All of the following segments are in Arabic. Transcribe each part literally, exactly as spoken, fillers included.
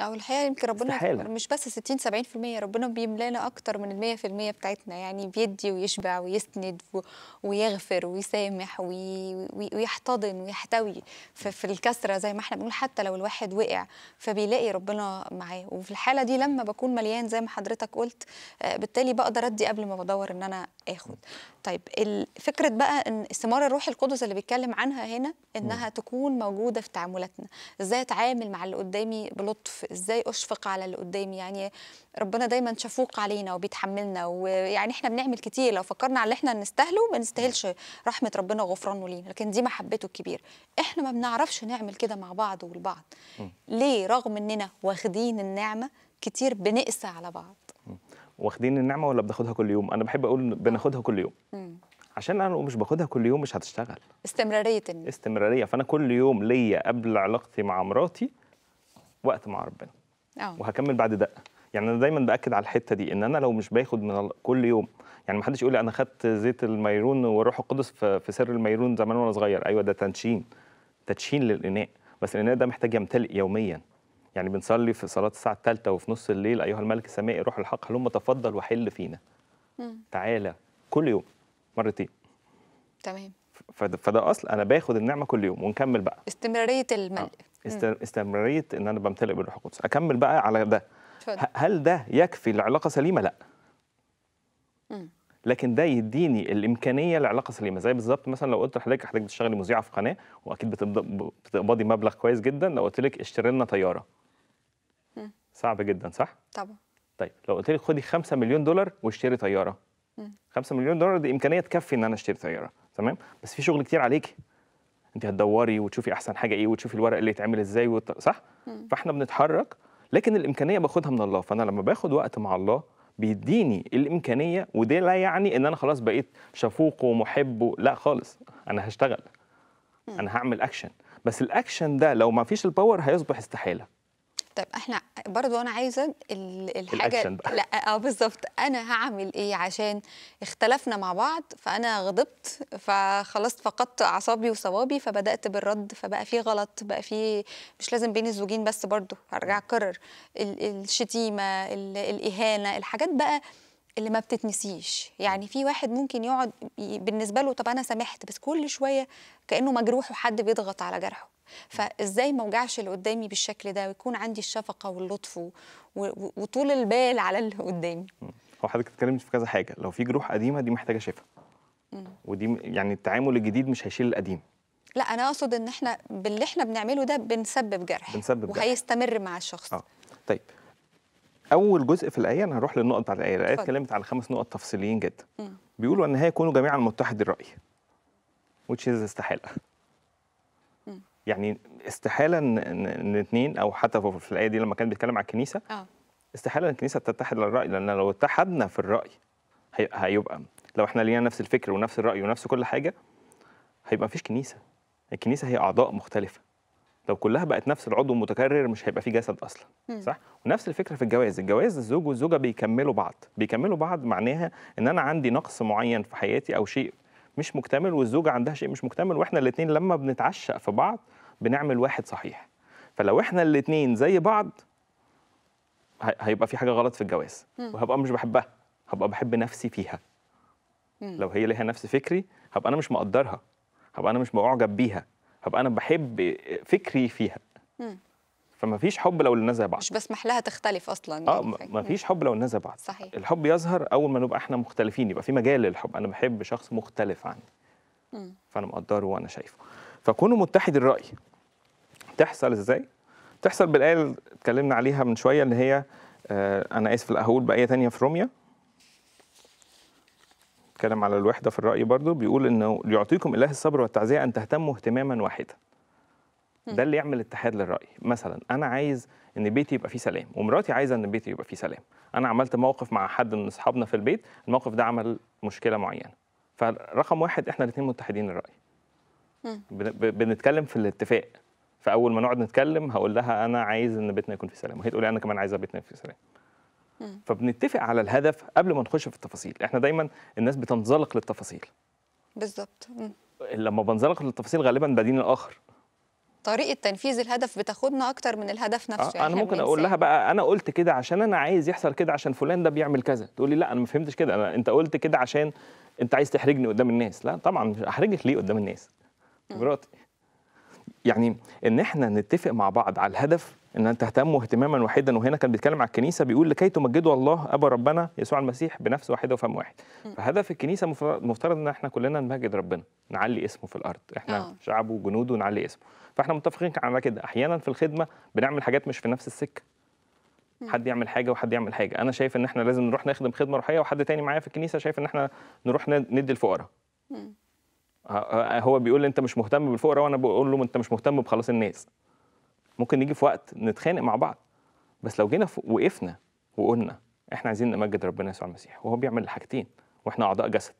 او الحقيقه يمكن ربنا استحالة. مش بس ستين سبعين في المية، ربنا بيملانا اكتر من المية في المية بتاعتنا، يعني بيدي ويشبع ويسند ويغفر ويسامح ويحتضن ويحتوي في الكسره زي ما احنا بنقول، حتى لو الواحد وقع فبيلاقي ربنا معاه. وفي الحاله دي لما بكون مليان زي ما حضرتك قلت بالتالي بقدر ادي قبل ما بدور ان انا اخد. طيب فكره بقى ان استماره الروح القدس اللي بيتكلم عنها هنا انها تكون موجوده في تعاملاتنا، ازاي اتعامل مع اللي قدامي بلطف، ازاي اشفق على اللي قدامي. يعني ربنا دايما شفوق علينا وبيتحملنا، ويعني احنا بنعمل كتير لو فكرنا على اللي احنا نستاهله ما نستاهلش رحمه ربنا وغفرانه لينا، لكن دي محبته الكبيره. احنا ما بنعرفش نعمل كده مع بعض والبعض ليه، رغم اننا واخدين النعمه كتير بنقسى على بعض. واخدين النعمه ولا بناخدها كل يوم؟ انا بحب اقول بناخدها كل يوم، عشان انا مش باخدها كل يوم مش هتشتغل استمراريه النعمة. استمراريه. فانا كل يوم ليا قبل علاقتي مع مراتي وقت مع ربنا أوه. وهكمل بعد دقه. يعني انا دايما باكد على الحته دي ان انا لو مش باخد من كل يوم، يعني ما حدش يقول لي انا خدت زيت الميرون والروح القدس في سر الميرون زمان وانا صغير. ايوه ده تنشين، تدشين للاناء، بس الاناء ده محتاج يمتلئ يوميا. يعني بنصلي في صلاه الساعه الثالثة وفي نص الليل ايها الملك السمائي روح الحق هلم تفضل وحل فينا. مم. تعالى كل يوم مرتين. تمام. فده اصل انا باخد النعمه كل يوم ونكمل بقى استمراريه الملء. آه. استمراريه ان انا بمتلئ بالروح القدس. اكمل بقى على ده. فضل. هل ده يكفي العلاقه سليمه؟ لا. مم. لكن ده يديني الامكانيه لعلاقه سليمه. زي بالظبط مثلا لو قلت لحضرتك حضرتك بتشتغلي مذيعه في قناه واكيد بتقبضي مبلغ كويس جدا، لو قلت لك اشتري لنا طياره. مم. صعب جدا صح؟ طبعا. طيب لو قلت لك خدي خمسة مليون دولار واشتري طياره. مم. خمسة مليون دولار دي امكانيه تكفي ان انا اشتري طياره، تمام؟ بس في شغل كتير عليكي. انت هتدوري وتشوفي احسن حاجه ايه وتشوفي الورق اللي يتعمل ازاي وت... صح؟ مم. فاحنا بنتحرك لكن الامكانيه باخدها من الله، فانا لما باخد وقت مع الله بيديني الامكانيه، وده لا يعني ان انا خلاص بقيت شفوق ومحب، لا خالص. انا هشتغل. مم. انا هعمل اكشن، بس الاكشن ده لو ما فيش الباور هيصبح استحاله. طيب احنا برضو انا عايزه الحاجه بقى. لا اه بالظبط، انا هعمل ايه عشان اختلفنا مع بعض فانا غضبت فخلاص فقدت اعصابي وصوابي فبدات بالرد فبقى في غلط، بقى في مش لازم بين الزوجين بس، برضو هرجع اكرر الشتيمه الاهانه، الحاجات بقى اللي ما بتتنسيش. يعني في واحد ممكن يقعد بالنسبه له طب انا سامحت، بس كل شويه كانه مجروح وحد بيضغط على جرحه. فازاي ما اوجعش اللي قدامي بالشكل ده ويكون عندي الشفقه واللطف وطول البال على اللي قدامي؟ هو حضرتك اتكلمت في كذا حاجه، لو في جروح قديمه دي محتاجه شفاء، ودي يعني التعامل الجديد مش هيشيل القديم. لا انا اقصد ان احنا باللي احنا بنعمله ده بنسبب جرح بنسبب وهيستمر مع الشخص. اه طيب اول جزء في الايه، انا هروح للنقط بتاعت الايه. الايه اتكلمت على خمس نقط تفصيليين جدا. م. بيقولوا ان هي يكونوا جميعا متحد الراي، which is استحاله. يعني استحاله ان اثنين او حتى في الايه دي لما كان بيتكلم على الكنيسه اه استحاله ان الكنيسه تتحد على الراي، لان لو اتحدنا في الراي هيبقى لو احنا لينا نفس الفكر ونفس الراي ونفس كل حاجه هيبقى مفيش كنيسه. الكنيسه هي اعضاء مختلفه، لو كلها بقت نفس العضو متكرر مش هيبقى في جسد اصلا. م. صح. ونفس الفكره في الجواز، الجواز الزوج والزوجه بيكملوا بعض بيكملوا بعض معناها ان انا عندي نقص معين في حياتي او شيء مش مكتمل والزوجه عندها شيء مش مكتمل، واحنا الاثنين لما بنتعشق في بعض بنعمل واحد صحيح. فلو احنا الاثنين زي بعض هيبقى في حاجه غلط في الجواز. م. وهبقى مش بحبها، هبقى بحب نفسي فيها. م. لو هي ليها نفس فكري هبقى انا مش مقدرها، هبقى انا مش معجب بيها، هبقى انا بحب فكري فيها. م. فما فيش حب لو الناس زي بعض، مش بسمح لها تختلف اصلا. اه ما فيش حب لو الناس زي بعض. صحيح. الحب يظهر اول ما نبقى احنا مختلفين، يبقى في مجال للحب. انا بحب شخص مختلف عني. م. فانا مقدره وانا شايفه. فكونوا متحد الراي تحصل ازاي؟ تحصل بالايه اللي اتكلمنا عليها من شويه اللي هي آه انا اسف هقول بايه ثانيه في روميا. اتكلم على الوحده في الراي برضو، بيقول انه ليعطيكم اله الصبر والتعزيه ان تهتموا اهتماما واحدا. ده اللي يعمل اتحاد للرأي. مثلا انا عايز ان بيتي يبقى فيه سلام ومراتي عايزه ان بيتي يبقى فيه سلام. انا عملت موقف مع حد من اصحابنا في البيت، الموقف ده عمل مشكله معينه، فرقم واحد احنا الاثنين متحدين الرأي. م. بنتكلم في الاتفاق، فاول ما نقعد نتكلم هقول لها انا عايز ان بيتنا يكون فيه سلام، وهي تقول لي انا كمان عايزه بيتنا يبقى فيه سلام. م. فبنتفق على الهدف قبل ما نخش في التفاصيل. احنا دايما الناس بتنزلق للتفاصيل. بالظبط. لما بنزلق للتفاصيل غالبا بدين الاخر. طريقه تنفيذ الهدف بتاخدنا اكتر من الهدف نفسه. آه يعني انا ممكن اقول لها بقى انا قلت كده عشان انا عايز يحصل كده عشان فلان ده بيعمل كذا، تقول لي لا انا ما فهمتش كده، انا انت قلت كده عشان انت عايز تحرجني قدام الناس. لا طبعا مش احرجك ليه قدام الناس، مراتي. يعني ان احنا نتفق مع بعض على الهدف، ان انت تهتموا اهتماما واحدا، وهنا كان بيتكلم على الكنيسه بيقول لكي تمجدوا الله ابا ربنا يسوع المسيح بنفس واحده وفم واحد. فهدف الكنيسه مفترض ان احنا كلنا نمجد ربنا، نعلي اسمه في الارض، احنا أوه. شعبه وجنوده نعلي اسمه. فاحنا متفقين على كده. احيانا في الخدمه بنعمل حاجات مش في نفس السكه، حد يعمل حاجه وحد يعمل حاجه. انا شايف ان احنا لازم نروح نخدم خدمه روحيه، وحد تاني معايا في الكنيسه شايف ان احنا نروح ندي الفقراء. هو بيقول لي انت مش مهتم بالفقراء، وانا بقول له انت مش مهتم بخلاص الناس. ممكن نيجي في وقت نتخانق مع بعض، بس لو جينا وقفنا وقلنا احنا عايزين نمجد ربنا يسوع المسيح، وهو بيعمل الحاجتين واحنا اعضاء جسد،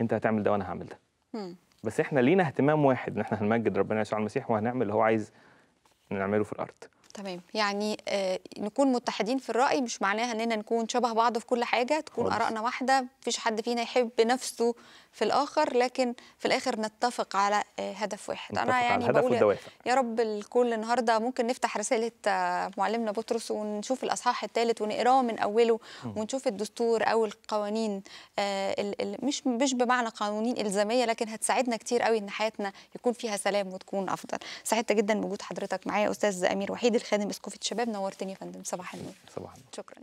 انت هتعمل ده وانا هعمل ده، بس احنا لينا اهتمام واحد ان احنا هنمجد ربنا يسوع المسيح وهنعمل اللي هو عايز نعمله في الارض. تمام، يعني آه نكون متحدين في الرأي مش معناها اننا نكون شبه بعض في كل حاجه، تكون آرائنا واحده، مفيش حد فينا يحب نفسه في الاخر، لكن في الاخر نتفق على آه هدف واحد. انا يعني بقول يا رب الكل النهارده ممكن نفتح رساله آه معلمنا بطرس ونشوف الاصحاح الثالث ونقراه من اوله، ونشوف الدستور او القوانين آه ال ال مش مش بمعنى قوانين الزاميه، لكن هتساعدنا كتير قوي ان حياتنا يكون فيها سلام وتكون افضل. سعدت جدا بوجود حضرتك معايا استاذ امير وحيد الخادم اسقفة الشباب، نورتني يا فندم. صباح النور. صباح النور. شكرا.